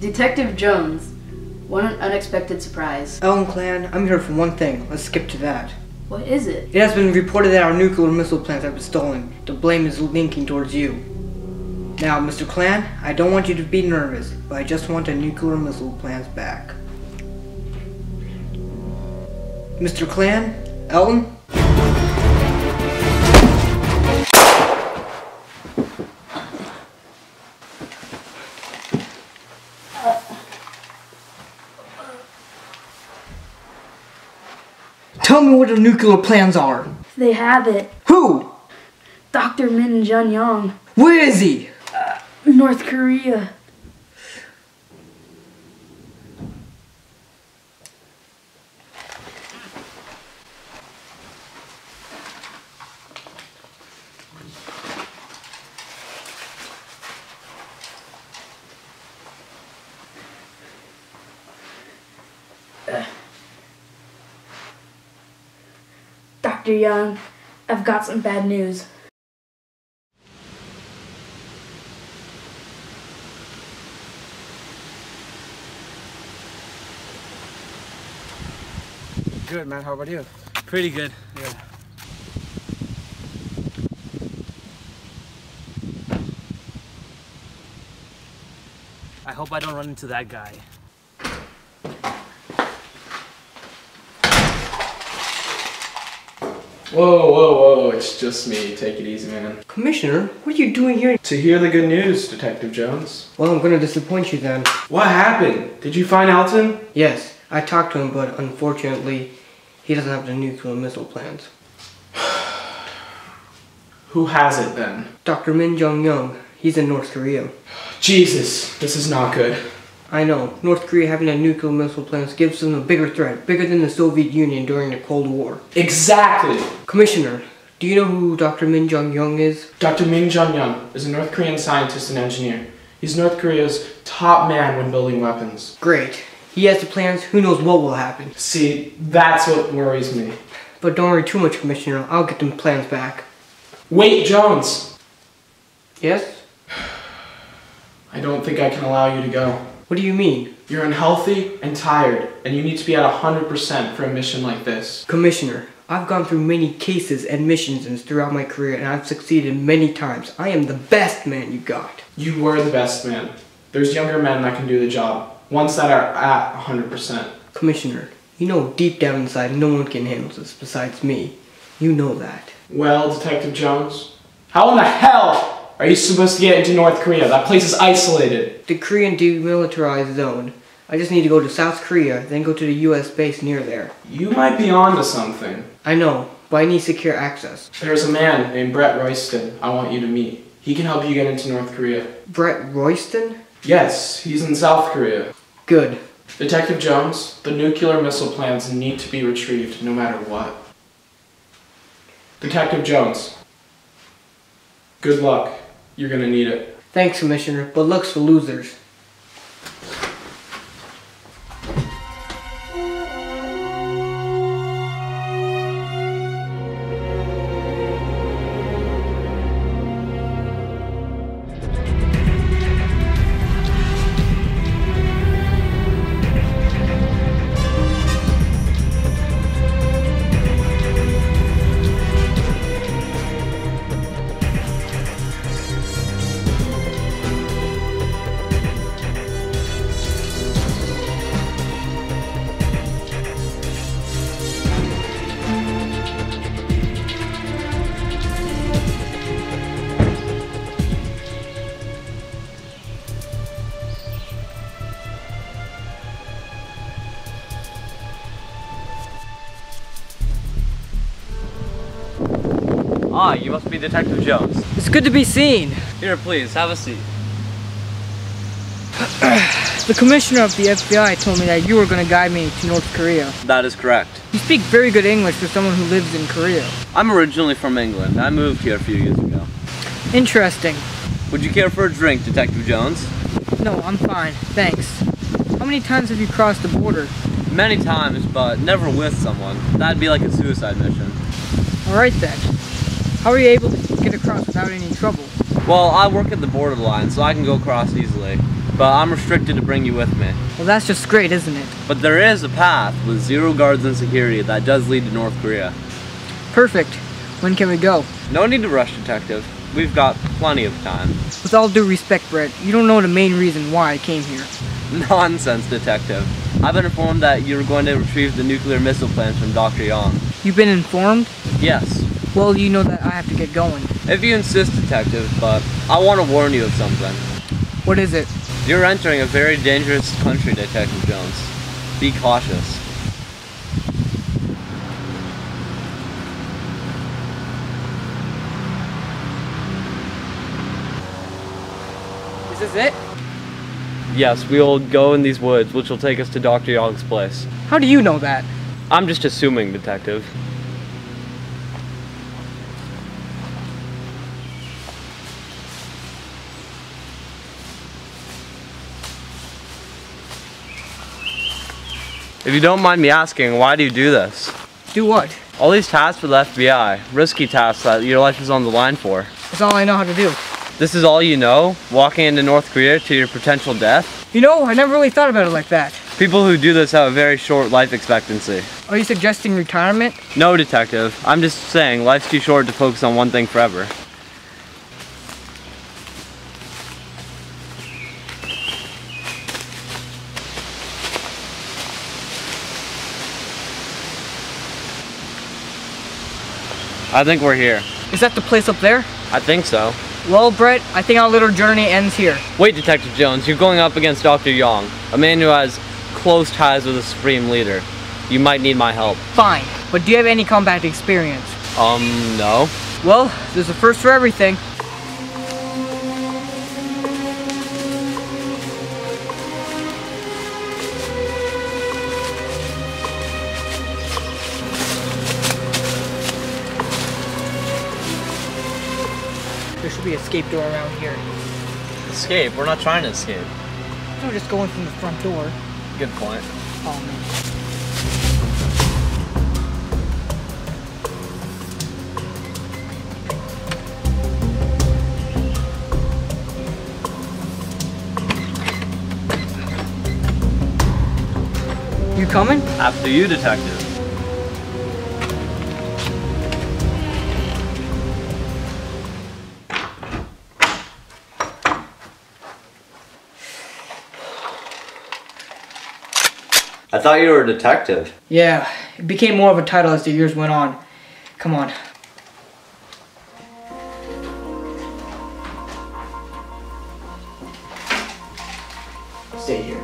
Detective Jones, what an unexpected surprise. Elton Clan, I'm here for one thing. Let's skip to that. What is it? It has been reported that our nuclear missile plants have been stolen. The blame is linking towards you. Now, Mr. Clan, I don't want you to be nervous, but I just want the nuclear missile plants back. Mr. Clan? Elton? Tell me what the nuclear plans are. They have it. Who? Dr. Min-Jun Yong. Where is he? North Korea. Dr. Young, I've got some bad news. Good, man. How about you? Pretty good. Yeah. I hope I don't run into that guy. Whoa, whoa, whoa, it's just me. Take it easy, man. Commissioner, what are you doing here? To hear the good news, Detective Jones. Well, I'm gonna disappoint you then. What happened? Did you find Elton? Yes, I talked to him, but unfortunately, he doesn't have the nuclear missile plans. Who has it then? Dr. Min-Jun Yong. He's in North Korea. Jesus, this is not good. I know. North Korea having a nuclear missile plants gives them a bigger threat, bigger than the Soviet Union during the Cold War. Exactly! Commissioner, do you know who Dr. Min-Jun Yong is? Dr. Min-Jun Yong is a North Korean scientist and engineer. He's North Korea's top man when building weapons. Great. He has the plans, who knows what will happen. See, that's what worries me. But don't worry too much, Commissioner. I'll get them plans back. Wait, Jones! Yes? I don't think I can allow you to go. What do you mean? You're unhealthy and tired, and you need to be at 100% for a mission like this. Commissioner, I've gone through many cases and missions throughout my career, and I've succeeded many times. I am the best man you got. You were the best man. There's younger men that can do the job, ones that are at 100%. Commissioner, you know deep down inside no one can handle this besides me. You know that. Well, Detective Jones, how in the hell are you supposed to get into North Korea? That place is isolated. The Korean demilitarized zone. I just need to go to South Korea, then go to the US base near there. You might be onto something. I know, but I need secure access. There's a man named Brett Royston I want you to meet. He can help you get into North Korea. Brett Royston? Yes, he's in South Korea. Good. Detective Jones, the nuclear missile plans need to be retrieved no matter what. Detective Jones, good luck. You're gonna need it. Thanks, Commissioner, but luck's for losers. Ah, you must be Detective Jones. It's good to be seen. Here, please, have a seat. The commissioner of the FBI told me that you were going to guide me to North Korea. That is correct. You speak very good English for someone who lives in Korea. I'm originally from England. I moved here a few years ago. Interesting. Would you care for a drink, Detective Jones? No, I'm fine. Thanks. How many times have you crossed the border? Many times, but never with someone. That'd be like a suicide mission. Alright then. How are you able to get across without any trouble? Well, I work at the borderline, so I can go across easily. but I'm restricted to bring you with me. Well, that's just great, isn't it? But there is a path with zero guards and security that does lead to North Korea. Perfect. When can we go? No need to rush, Detective. We've got plenty of time. With all due respect, Brett, you don't know the main reason why I came here. Nonsense, Detective. I've been informed that you're going to retrieve the nuclear missile plans from Dr. Yong. You've been informed? Yes. Well, you know that I have to get going. If you insist, Detective, but I want to warn you of something. What is it? You're entering a very dangerous country, Detective Jones. Be cautious. Is this it? Yes, we'll go in these woods, which will take us to Dr. Yong's place. How do you know that? I'm just assuming, Detective. If you don't mind me asking, why do you do this? Do what? All these tasks for the FBI, risky tasks that your life is on the line for. That's all I know how to do. This is all you know? Walking into North Korea to your potential death? You know, I never really thought about it like that. People who do this have a very short life expectancy. Are you suggesting retirement? No, Detective. I'm just saying life's too short to focus on one thing forever. I think we're here. Is that the place up there? I think so. Well, Brett, I think our little journey ends here. Wait, Detective Jones, you're going up against Dr. Yong, a man who has close ties with the Supreme Leader. You might need my help. Fine, but do you have any combat experience? No. Well, there's a first for everything. There should be an escape door around here. Escape? We're not trying to escape. No, just going from the front door. Good point. Oh, man. You coming? After you, Detective. I thought you were a detective. Yeah, it became more of a title as the years went on. Come on. Stay here.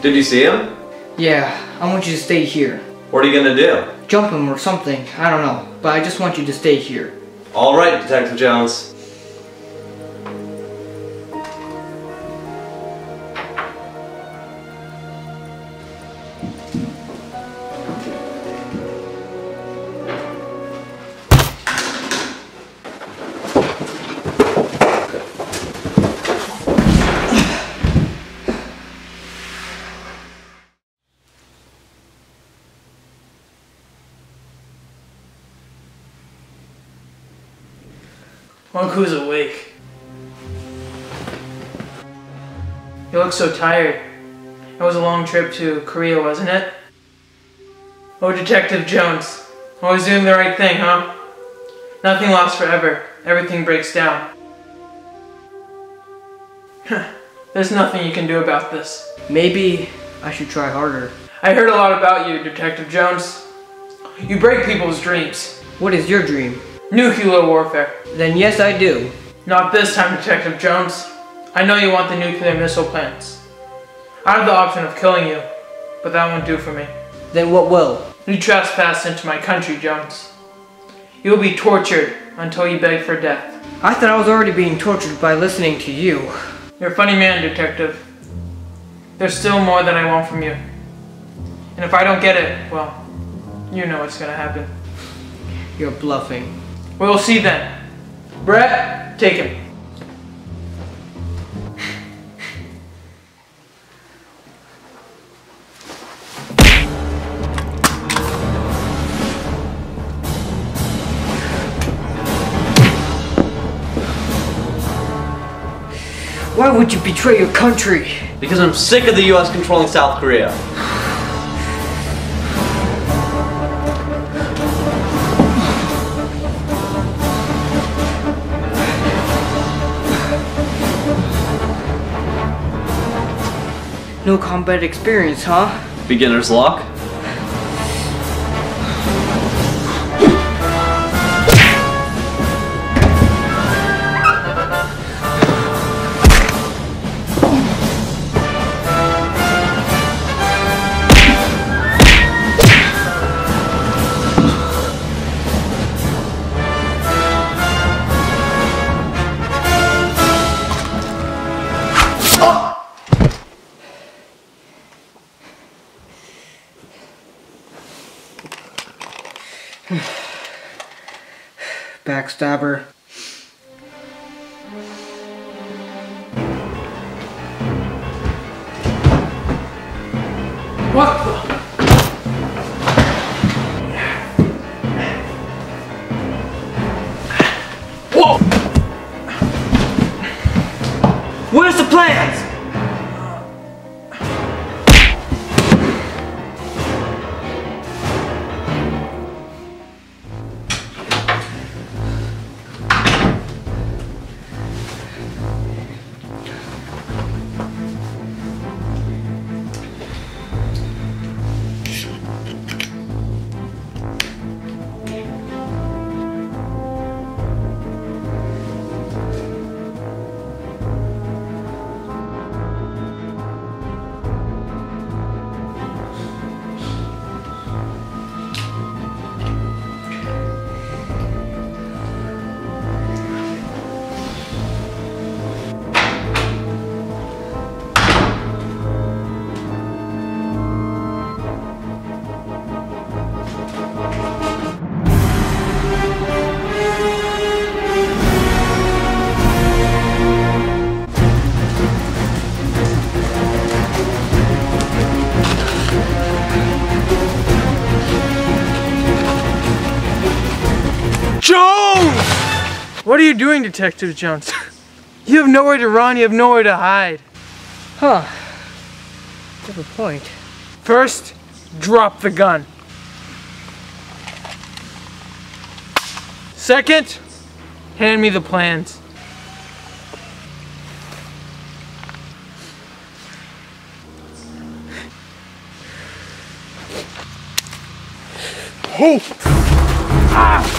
Did you see him? Yeah, I want you to stay here. What are you gonna do? Jump him or something, I don't know, but I just want you to stay here. All right, Detective Jones. Look who's awake. You look so tired. It was a long trip to Korea, wasn't it? Oh, Detective Jones. Always doing the right thing, huh? Nothing lasts forever. Everything breaks down. There's nothing you can do about this. Maybe I should try harder. I heard a lot about you, Detective Jones. You break people's dreams. What is your dream? Nuclear warfare. Then yes, I do. Not this time, Detective Jones. I know you want the nuclear missile plants. I have the option of killing you, but that won't do for me. Then what will? You trespass into my country, Jones. You will be tortured until you beg for death. I thought I was already being tortured by listening to you. You're a funny man, Detective. There's still more that I want from you. And if I don't get it, well, you know what's gonna happen. You're bluffing. We'll see then. Brett, take him. Why would you betray your country? Because I'm sick of the US controlling South Korea. No combat experience, huh? Beginner's luck. Backstabber. What the? Whoa! Where's the plans? What are you doing, Detective Jones? You have nowhere to run, you have nowhere to hide. Huh. You have a point. First, drop the gun. Second, hand me the plans. Oh! Ah!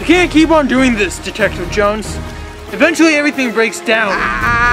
You can't keep on doing this, Detective Jones. Eventually everything breaks down.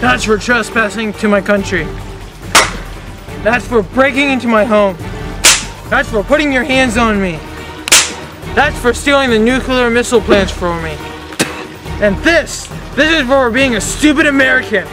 That's for trespassing to my country. That's for breaking into my home. That's for putting your hands on me. That's for stealing the nuclear missile plans from me. And this is for being a stupid American.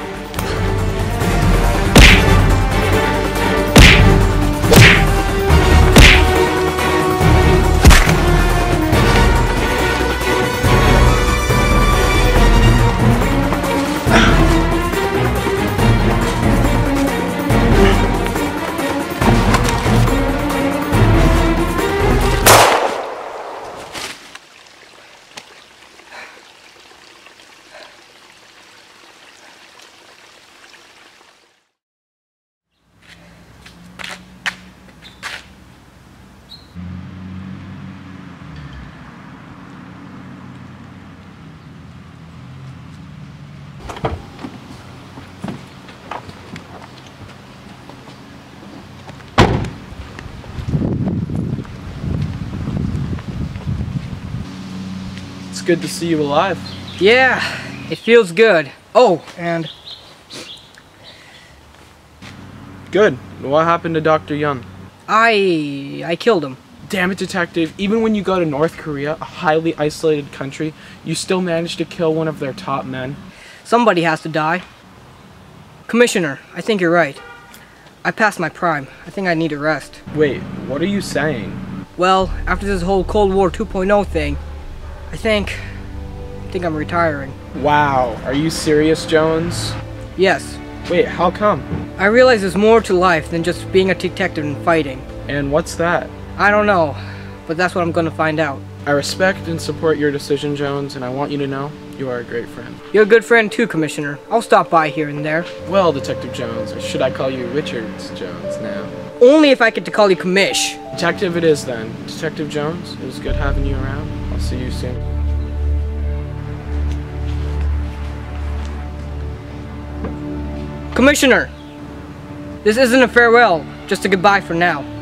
good to see you alive. Yeah, it feels good. Oh, and... Good. What happened to Dr. Yun? I killed him. Damn it, Detective. Even when you go to North Korea, a highly isolated country, you still managed to kill one of their top men. Somebody has to die. Commissioner, I think you're right. I passed my prime. I think I need a rest. Wait, what are you saying? Well, after this whole Cold War 2.0 thing, I think I'm retiring. Wow, are you serious, Jones? Yes. Wait, how come? I realize there's more to life than just being a detective and fighting. And what's that? I don't know, but that's what I'm gonna find out. I respect and support your decision, Jones, and I want you to know you are a great friend. You're a good friend too, Commissioner. I'll stop by here and there. Well, Detective Jones, or should I call you Richards Jones now? Only if I get to call you Commish. Detective it is then. Detective Jones, it was good having you around. I'll see you soon. Commissioner, this isn't a farewell, just a goodbye for now.